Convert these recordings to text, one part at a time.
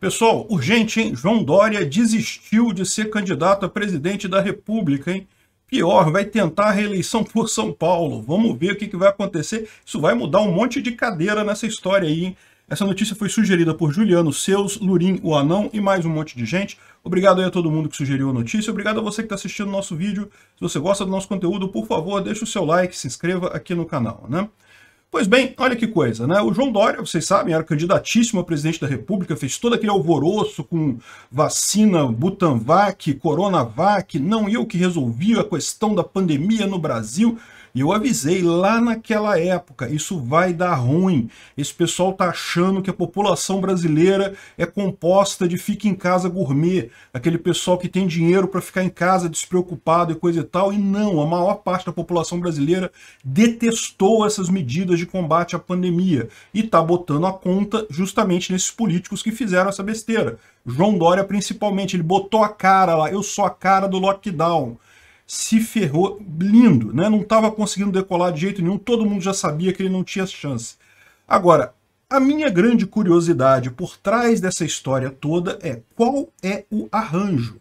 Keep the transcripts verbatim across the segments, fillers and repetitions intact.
Pessoal, urgente, hein? João Dória desistiu de ser candidato a presidente da República, hein? Pior, vai tentar a reeleição por São Paulo. Vamos ver o que, que vai acontecer. Isso vai mudar um monte de cadeira nessa história aí, hein? Essa notícia foi sugerida por Juliano Seus, Lurim o Anão e mais um monte de gente. Obrigado aí a todo mundo que sugeriu a notícia. Obrigado a você que está assistindo o nosso vídeo. Se você gosta do nosso conteúdo, por favor, deixa o seu like, se inscreva aqui no canal, né? Pois bem, olha que coisa, né? O João Dória, vocês sabem, era candidatíssimo a presidente da República, fez todo aquele alvoroço com vacina, Butanvac, Coronavac, não eu que resolvi a questão da pandemia no Brasil. E eu avisei lá naquela época, isso vai dar ruim. Esse pessoal tá achando que a população brasileira é composta de fica em casa gourmet, aquele pessoal que tem dinheiro para ficar em casa despreocupado e coisa e tal. E não, a maior parte da população brasileira detestou essas medidas de combate à pandemia e tá botando a conta justamente nesses políticos que fizeram essa besteira. João Dória principalmente, ele botou a cara lá, eu sou a cara do lockdown. Se ferrou lindo, né? Não estava conseguindo decolar de jeito nenhum, todo mundo já sabia que ele não tinha chance. Agora, a minha grande curiosidade por trás dessa história toda é qual é o arranjo?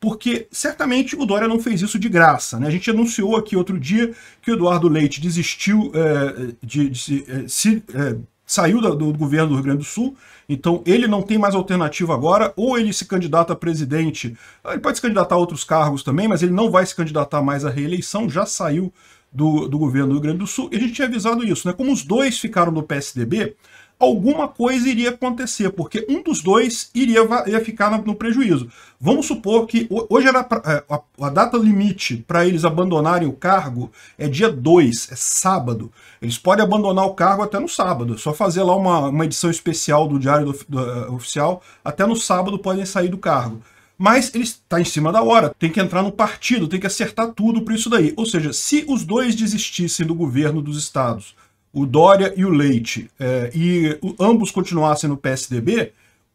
Porque certamente o Dória não fez isso de graça, né? A gente anunciou aqui outro dia que o Eduardo Leite desistiu, é, de, de se... É, se é, saiu do governo do Rio Grande do Sul, então ele não tem mais alternativa agora, ou ele se candidata a presidente, ele pode se candidatar a outros cargos também, mas ele não vai se candidatar mais à reeleição, já saiu do, do governo do Rio Grande do Sul, e a gente tinha avisado isso, né? Como os dois ficaram no P S D B, alguma coisa iria acontecer, porque um dos dois iria, iria ficar no prejuízo. Vamos supor que hoje era a, a, a data limite para eles abandonarem o cargo é dia dois, é sábado. Eles podem abandonar o cargo até no sábado, é só fazer lá uma, uma edição especial do Diário do, do, uh, Oficial, até no sábado podem sair do cargo. Mas ele está em cima da hora, tem que entrar no partido, tem que acertar tudo para isso daí. Ou seja, se os dois desistissem do governo dos estados, o Dória e o Leite, eh, e o, ambos continuassem no P S D B,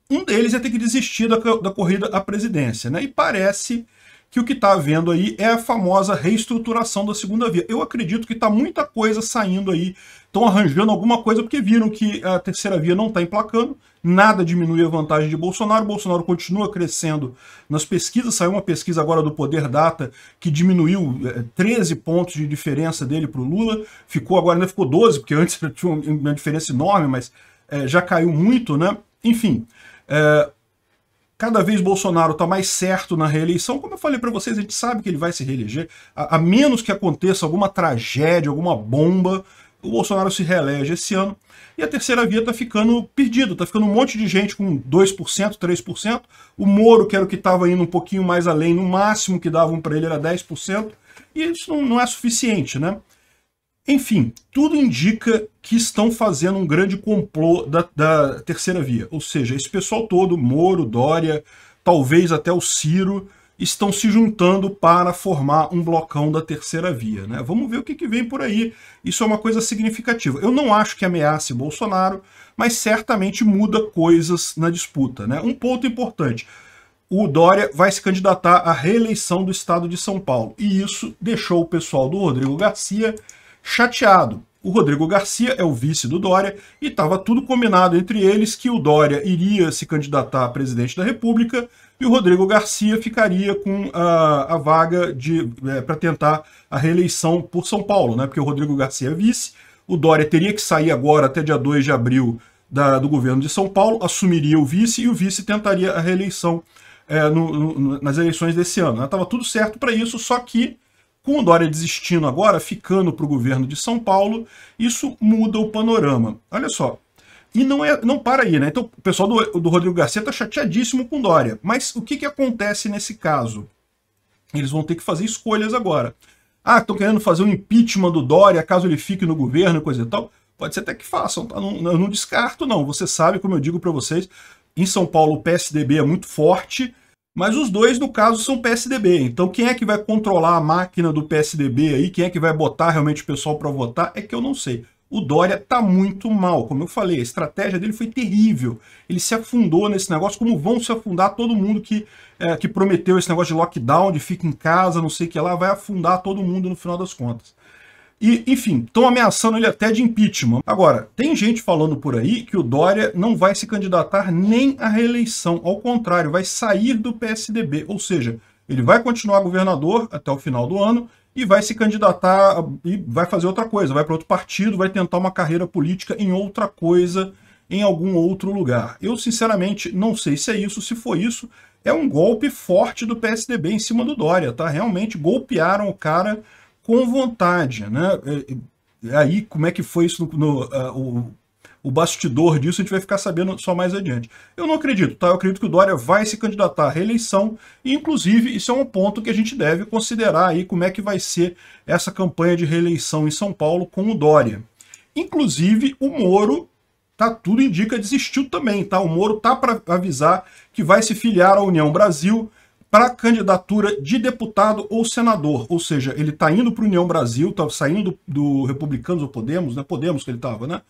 um deles ia ter que desistir da, da corrida à presidência, né? E parece que o que está havendo aí é a famosa reestruturação da segunda via. Eu acredito que está muita coisa saindo aí, estão arranjando alguma coisa, porque viram que a terceira via não está emplacando, nada diminui a vantagem de Bolsonaro, Bolsonaro continua crescendo nas pesquisas, saiu uma pesquisa agora do Poder Data que diminuiu treze pontos de diferença dele para o Lula, ficou agora, ainda ficou doze, porque antes tinha uma diferença enorme, mas é, já caiu muito, né? Enfim... É, cada vez Bolsonaro está mais certo na reeleição. Como eu falei para vocês, a gente sabe que ele vai se reeleger. A, a menos que aconteça alguma tragédia, alguma bomba, o Bolsonaro se reelege esse ano. E a terceira via está ficando perdida. Está ficando um monte de gente com dois por cento, três por cento. O Moro, que era o que estava indo um pouquinho mais além, no máximo que davam para ele era dez por cento. E isso não, não é suficiente, né? Enfim, tudo indica que estão fazendo um grande complô da, da terceira via. Ou seja, esse pessoal todo, Moro, Dória, talvez até o Ciro, estão se juntando para formar um blocão da terceira via, né? Vamos ver o que, que vem por aí. Isso é uma coisa significativa. Eu não acho que ameace Bolsonaro, mas certamente muda coisas na disputa, né? Um ponto importante. O Dória vai se candidatar à reeleição do estado de São Paulo. E isso deixou o pessoal do Rodrigo Garcia chateado. O Rodrigo Garcia é o vice do Dória e estava tudo combinado entre eles que o Dória iria se candidatar a presidente da República e o Rodrigo Garcia ficaria com a, a vaga de é, para tentar a reeleição por São Paulo, né? Porque o Rodrigo Garcia é vice, o Dória teria que sair agora até dia dois de abril da, do governo de São Paulo, assumiria o vice e o vice tentaria a reeleição é, no, no, nas eleições desse ano. Estava, né? Tudo certo para isso, só que com o Dória desistindo agora, ficando para o governo de São Paulo, isso muda o panorama. Olha só. E não, é, não para aí, né? Então, o pessoal do, do Rodrigo Garcia está chateadíssimo com o Dória. Mas o que, que acontece nesse caso? Eles vão ter que fazer escolhas agora. Ah, estão querendo fazer um impeachment do Dória, caso ele fique no governo e coisa e tal. Pode ser até que façam, tá? Não, eu não descarto, não. Você sabe, como eu digo para vocês, em São Paulo o P S D B é muito forte, mas os dois, no caso, são P S D B. Então, quem é que vai controlar a máquina do P S D B aí? Quem é que vai botar realmente o pessoal para votar? É que eu não sei. O Dória tá muito mal. Como eu falei, a estratégia dele foi terrível. Ele se afundou nesse negócio, como vão se afundar todo mundo que, é, que prometeu esse negócio de lockdown, de fica em casa, não sei o que lá, vai afundar todo mundo no final das contas. E, enfim, estão ameaçando ele até de impeachment. Agora, tem gente falando por aí que o Dória não vai se candidatar nem à reeleição. Ao contrário, vai sair do P S D B. Ou seja, ele vai continuar governador até o final do ano e vai se candidatar e vai fazer outra coisa. Vai para outro partido, vai tentar uma carreira política em outra coisa, em algum outro lugar. Eu, sinceramente, não sei se é isso, se foi isso. É um golpe forte do P S D B em cima do Dória, tá? Realmente golpearam o cara com vontade, né? Aí, como é que foi isso, no, no, uh, o, o bastidor disso, a gente vai ficar sabendo só mais adiante. Eu não acredito, tá? Eu acredito que o Dória vai se candidatar à reeleição, e, inclusive, isso é um ponto que a gente deve considerar aí, como é que vai ser essa campanha de reeleição em São Paulo com o Dória. Inclusive, o Moro, tá, tudo indica, desistiu também, tá? O Moro tá para avisar que vai se filiar à União Brasil para candidatura de deputado ou senador, ou seja, ele tá indo para a União Brasil, tá saindo do Republicanos ou Podemos, né? Podemos que ele tava, né?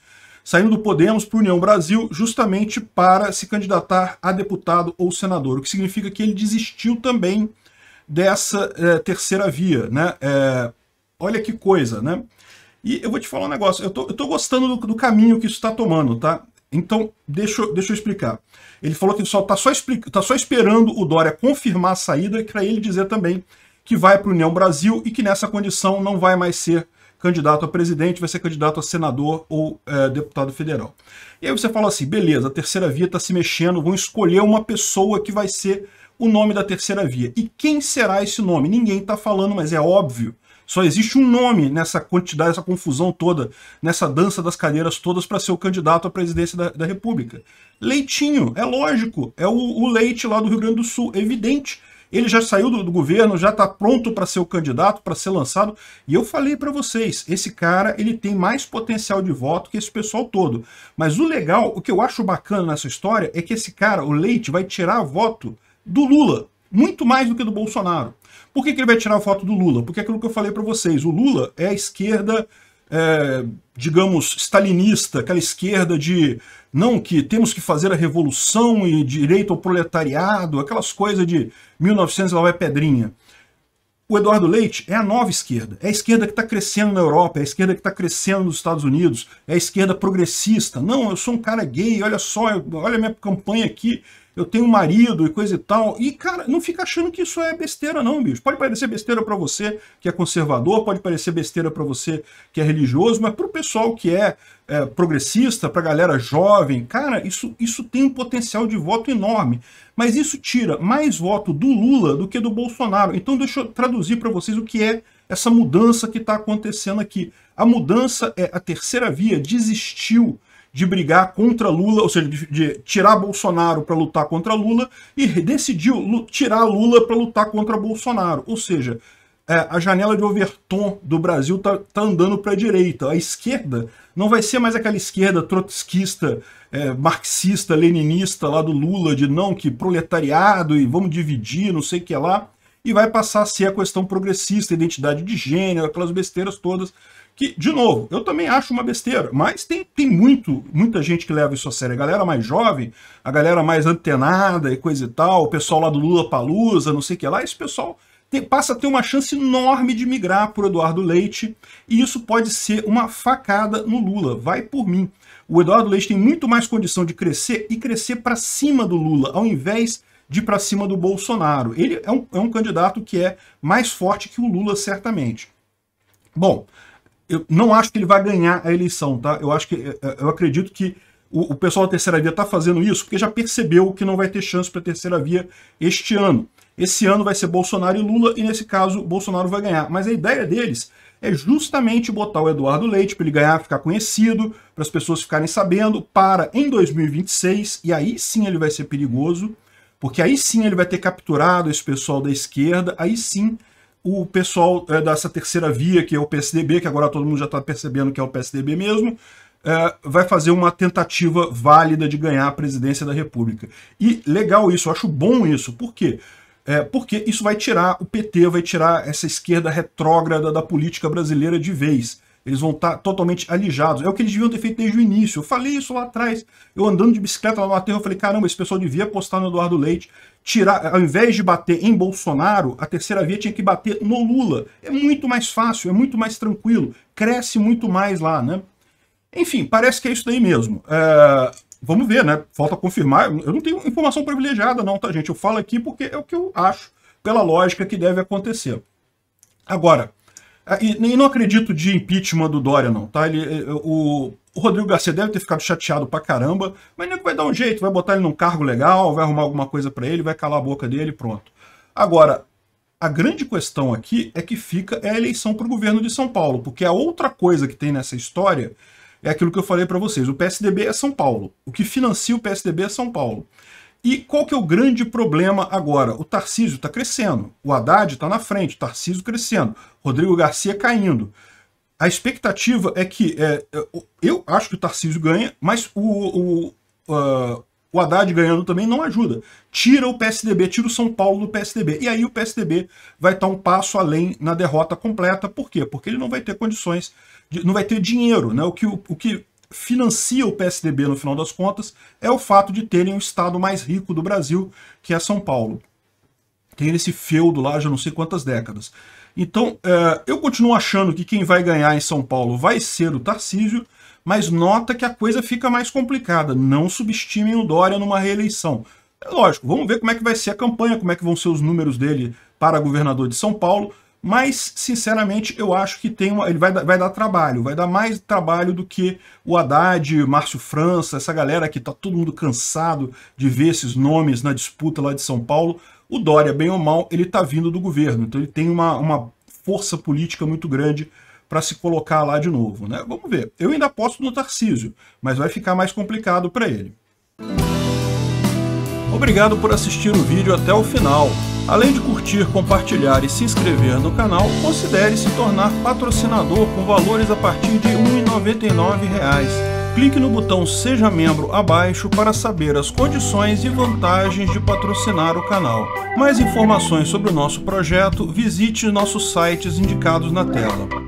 Saindo do Podemos para a União Brasil justamente para se candidatar a deputado ou senador, o que significa que ele desistiu também dessa é, terceira via, né? É, olha que coisa, né? E eu vou te falar um negócio, eu tô, eu tô gostando do, do caminho que isso está tomando, tá? Então, deixa, deixa eu explicar. Ele falou que só tá só, explica, tá só esperando o Dória confirmar a saída e para ele dizer também que vai para a União Brasil e que nessa condição não vai mais ser candidato a presidente, vai ser candidato a senador ou é, deputado federal. E aí você fala assim, beleza, a terceira via tá se mexendo, vão escolher uma pessoa que vai ser o nome da terceira via. E quem será esse nome? Ninguém tá falando, mas é óbvio. Só existe um nome nessa quantidade, essa confusão toda, nessa dança das cadeiras todas para ser o candidato à presidência da, da República. Leitinho, é lógico, é o, o Leite lá do Rio Grande do Sul, é evidente. Ele já saiu do, do governo, já está pronto para ser o candidato, para ser lançado. E eu falei para vocês, esse cara ele tem mais potencial de voto que esse pessoal todo. Mas o legal, o que eu acho bacana nessa história é que esse cara, o Leite, vai tirar voto do Lula, muito mais do que do Bolsonaro. Por que que ele vai tirar a foto do Lula? Porque é aquilo que eu falei para vocês, o Lula é a esquerda, é, digamos, stalinista, aquela esquerda de não que temos que fazer a revolução e direito ao proletariado, aquelas coisas de mil e novecentos lá vai pedrinha. O Eduardo Leite é a nova esquerda, é a esquerda que está crescendo na Europa, é a esquerda que está crescendo nos Estados Unidos, é a esquerda progressista. Não, eu sou um cara gay, olha só, eu, olha a minha campanha aqui, eu tenho um marido e coisa e tal. E, cara, não fica achando que isso é besteira não, bicho. Pode parecer besteira para você que é conservador, pode parecer besteira para você que é religioso, mas para o pessoal que é, é progressista, para a galera jovem, cara, isso, isso tem um potencial de voto enorme. Mas isso tira mais voto do Lula do que do Bolsonaro. Então deixa eu traduzir para vocês o que é essa mudança que está acontecendo aqui. A mudança é a terceira via desistiu de brigar contra Lula, ou seja, de, de tirar Bolsonaro para lutar contra Lula, e decidiu tirar Lula para lutar contra Bolsonaro. Ou seja, é, a janela de Overton do Brasil tá, tá andando para a direita. A esquerda não vai ser mais aquela esquerda trotskista, é, marxista, leninista lá do Lula, de não, que proletariado, e vamos dividir, não sei o que lá, e vai passar a ser a questão progressista, identidade de gênero, aquelas besteiras todas, que, de novo, eu também acho uma besteira, mas tem, tem muito, muita gente que leva isso a sério. A galera mais jovem, a galera mais antenada e coisa e tal, o pessoal lá do Lulapalooza, não sei o que lá, esse pessoal tem, passa a ter uma chance enorme de migrar por Eduardo Leite, e isso pode ser uma facada no Lula, vai por mim. O Eduardo Leite tem muito mais condição de crescer e crescer para cima do Lula, ao invés de ir para cima do Bolsonaro. Ele é um, é um candidato que é mais forte que o Lula, certamente. Bom, eu não acho que ele vai ganhar a eleição, tá? Eu acho que, eu acredito que o, o pessoal da terceira via tá fazendo isso porque já percebeu que não vai ter chance para a terceira via este ano. Esse ano vai ser Bolsonaro e Lula, e nesse caso Bolsonaro vai ganhar. Mas a ideia deles é justamente botar o Eduardo Leite para ele ganhar, ficar conhecido, para as pessoas ficarem sabendo, para em dois mil e vinte e seis, e aí sim ele vai ser perigoso, porque aí sim ele vai ter capturado esse pessoal da esquerda, aí sim o pessoal é, dessa terceira via, que é o P S D B, que agora todo mundo já está percebendo que é o P S D B mesmo, é, vai fazer uma tentativa válida de ganhar a presidência da República. E legal isso, eu acho bom isso. Por quê? É, porque isso vai tirar o P T, vai tirar essa esquerda retrógrada da política brasileira de vez. Eles vão estar totalmente alijados. É o que eles deviam ter feito desde o início. Eu falei isso lá atrás. Eu andando de bicicleta lá no aterro, eu falei, caramba, esse pessoal devia apostar no Eduardo Leite. Tirar, ao invés de bater em Bolsonaro, a terceira via tinha que bater no Lula. É muito mais fácil, é muito mais tranquilo. Cresce muito mais lá, né? Enfim, parece que é isso daí mesmo. É... Vamos ver, né? Falta confirmar. Eu não tenho informação privilegiada não, tá, gente? Eu falo aqui porque é o que eu acho, pela lógica que deve acontecer. Agora... E nem não acredito de impeachment do Dória, não, tá? Ele, o, o Rodrigo Garcia deve ter ficado chateado pra caramba, mas nem que vai dar um jeito, vai botar ele num cargo legal, vai arrumar alguma coisa pra ele, vai calar a boca dele, pronto. Agora, a grande questão aqui é que fica é a eleição pro governo de São Paulo, porque a outra coisa que tem nessa história é aquilo que eu falei pra vocês, o P S D B é São Paulo, o que financia o P S D B é São Paulo. E qual que é o grande problema agora? O Tarcísio está crescendo, o Haddad está na frente, o Tarcísio crescendo, Rodrigo Garcia caindo. A expectativa é que, é, eu acho que o Tarcísio ganha, mas o, o, uh, o Haddad ganhando também não ajuda. Tira o P S D B, tira o São Paulo do P S D B. E aí o P S D B vai estar um passo além na derrota completa. Por quê? Porque ele não vai ter condições, de, não vai ter dinheiro, né? O que... O, o que financia o P S D B, no final das contas, é o fato de terem o estado mais rico do Brasil, que é São Paulo. Tem esse feudo lá, já não sei quantas décadas. Então, é, eu continuo achando que quem vai ganhar em São Paulo vai ser o Tarcísio, mas nota que a coisa fica mais complicada. Não subestimem o Dória numa reeleição. É lógico, vamos ver como é que vai ser a campanha, como é que vão ser os números dele para governador de São Paulo, mas, sinceramente, eu acho que tem uma, ele vai, vai dar trabalho, vai dar mais trabalho do que o Haddad, Márcio França, essa galera que tá todo mundo cansado de ver esses nomes na disputa lá de São Paulo. O Dória, bem ou mal, ele tá vindo do governo, então ele tem uma, uma força política muito grande para se colocar lá de novo, né? Vamos ver. Eu ainda aposto no Tarcísio, mas vai ficar mais complicado para ele. Obrigado por assistir o vídeo até o final. Além de curtir, compartilhar e se inscrever no canal, considere se tornar patrocinador com valores a partir de um real e noventa e nove centavos. Clique no botão Seja Membro abaixo para saber as condições e vantagens de patrocinar o canal. Mais informações sobre o nosso projeto, visite nossos sites indicados na tela.